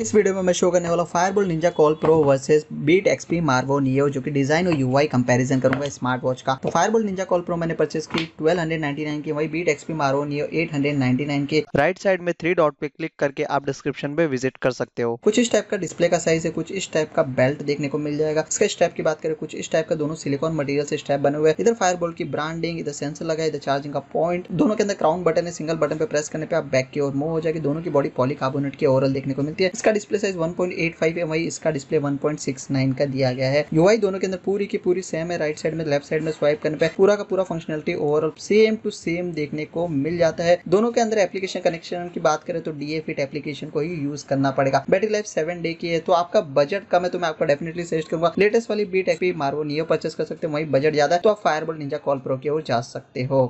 इस वीडियो में मैं शो करने वाला Fireboltt Ninja call pro versus beat XP मार्व neo जो कि डिज़ाइन और यूआई कंपैरिजन करूंगा स्मार्ट वॉच का। तो फायरबोल्ट निंजा कॉल प्रो मैंने परचेस की 1299 की, वही बीट एक्सपी मार्व नियो 899 के। राइट साइड में 3 डॉट पे क्लिक करके आप डिस्क्रिप्शन पे विजिट कर सकते हो। कुछ इस टाइप का डिस्प्ले का साइज है, कुछ इस टाइप का बेल्ट देखने को मिल जाएगा। इसके स्ट्रैप की बात करें, कुछ इस टाइप का दोनों सिलिकॉन मटेरियल से स्ट्रैप बने हुए। इधर फायरबोल्ट की ब्रांडिंग, इधर सेंसर लगा, इधर चार्जिंग का पॉइंट, दोनों के अंदर क्राउन बटन है। सिंगल बटन पे प्रेस करने पे आप बैक की ओर मूव हो जाएगी। दोनों की बॉडी पॉलीकार्बोनेट की ओवरऑल देखने को मिलती है। डिस्प्ले साइज 1.85 है, वही इसका डिस्प्ले 1.69 का दिया गया है। यूआई दोनों के अंदर पूरी की पूरी सेम है। राइट साइड में लेफ्ट साइड में स्वाइप करने पे पूरा का पूरा functionality overall same to same देखने को मिल जाता है। दोनों के अंदर एप्लीकेशन कनेक्शन की बात करें तो DA-FIT एप्लीकेशन को ही यूज करना पड़ेगा। बैटरी लाइफ 7 डे की है। तो आपका बजट कम है तो मैं आपको डेफिनेटली सजेस्ट करूंगा लेटेस्ट वाली बीट एक्सपी मार्व नियो परचेस कर सकते हो। वही बजट ज्यादा है तो आप फायरबोल्ट निंजा कॉल प्रो की ओर जा सकते हो।